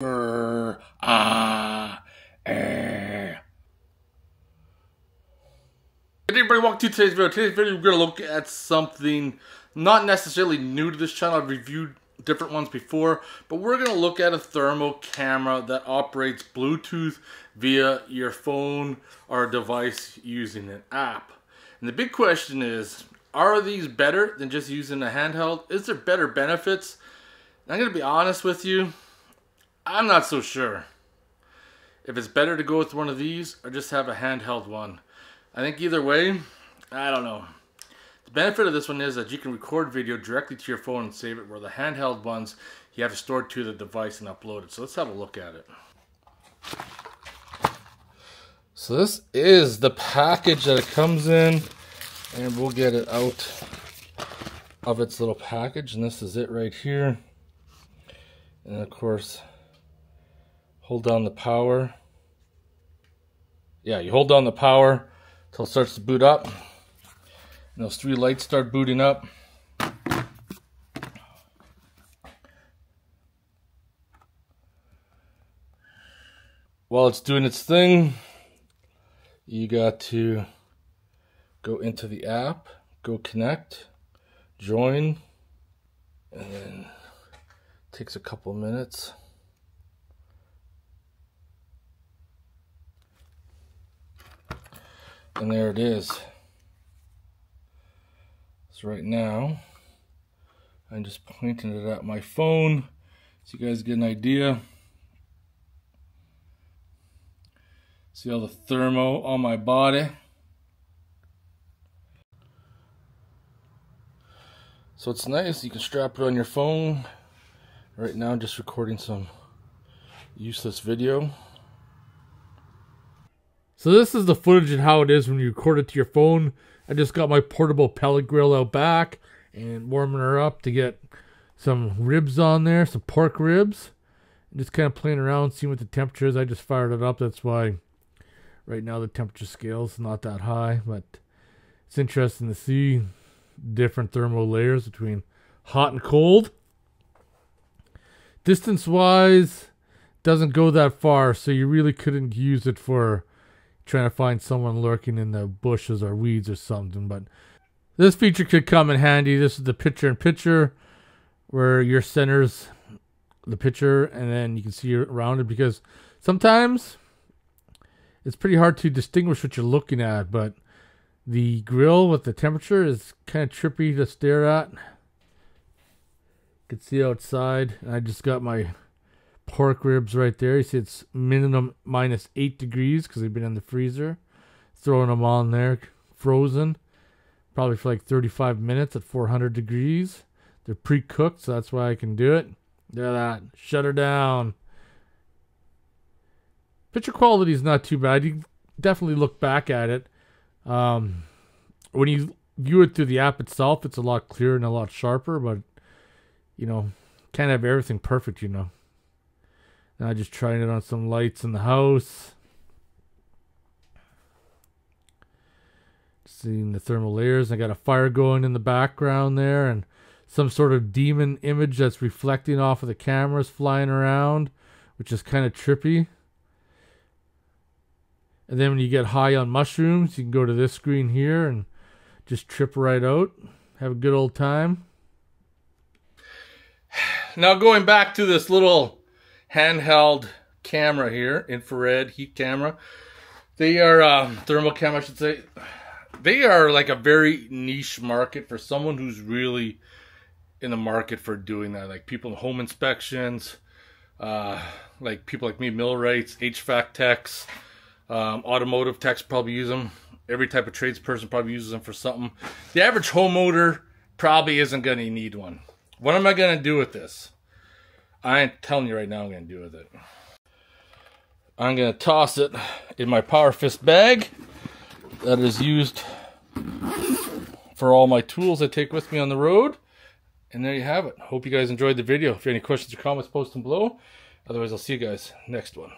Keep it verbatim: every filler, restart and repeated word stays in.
Grr, ah, eh. Hey everybody, welcome to today's video. Today's video we're going to look at something not necessarily new to this channel. I've reviewed different ones before, but we're going to look at a thermal camera that operates Bluetooth via your phone or device using an app. And the big question is, are these better than just using a handheld? Is there better benefits? And I'm going to be honest with you. I'm not so sure if it's better to go with one of these or just have a handheld one. I think either way, I don't know. The benefit of this one is that you can record video directly to your phone and save it, where the handheld ones, you have to store it to the device and upload it. So let's have a look at it. So this is the package that it comes in, and we'll get it out of its little package. And this is it right here. And of course, hold down the power. Yeah, you hold down the power until it starts to boot up. And those three lights start booting up. While it's doing its thing, you got to go into the app, go connect, join, and then it takes a couple minutes. And there it is. So right now, I'm just pointing it at my phone so you guys get an idea. See all the thermo on my body. So it's nice, you can strap it on your phone. Right now I'm just recording some useless video. So this is the footage and how it is when you record it to your phone. I just got my portable pellet grill out back and warming her up to get some ribs on there, some pork ribs. And just kind of playing around, seeing what the temperature is. I just fired it up. That's why right now the temperature scale is not that high. But it's interesting to see different thermal layers between hot and cold. Distance-wise, doesn't go that far, so you really couldn't use it for trying to find someone lurking in the bushes or weeds or something, but this feature could come in handy. This is the picture in picture where your centers the picture and then you can see around it, because sometimes it's pretty hard to distinguish what you're looking at, but the grill with the temperature is kind of trippy to stare at. You can see outside, and I just got my pork ribs right there. You see it's minimum minus eight degrees because they've been in the freezer. Throwing them on there frozen probably for like thirty-five minutes at four hundred degrees. They're pre-cooked, so that's why I can do it. Look at that. Shut her down. Picture quality is not too bad. You definitely look back at it. Um, when you view it through the app itself, it's a lot clearer and a lot sharper, but you know, can't have everything perfect, you know. Now just trying it on some lights in the house. Seeing the thermal layers. I got a fire going in the background there, and some sort of demon image that's reflecting off of the cameras flying around, which is kind of trippy. And then when you get high on mushrooms, you can go to this screen here and just trip right out. Have a good old time. Now going back to this little handheld camera here, infrared heat camera. They are um, thermal camera, I should say. They are like a very niche market for someone who's really in the market for doing that, like people in home inspections, uh, like people like me, millwrights, H V A C techs, um, automotive techs probably use them. Every type of tradesperson probably uses them for something. The average homeowner probably isn't going to need one. What am I going to do with this? I ain't telling you right now I'm going to do with it. I'm going to toss it in my Power Fist bag that is used for all my tools I take with me on the road. And there you have it. Hope you guys enjoyed the video. If you have any questions or comments, post them below. Otherwise, I'll see you guys next one.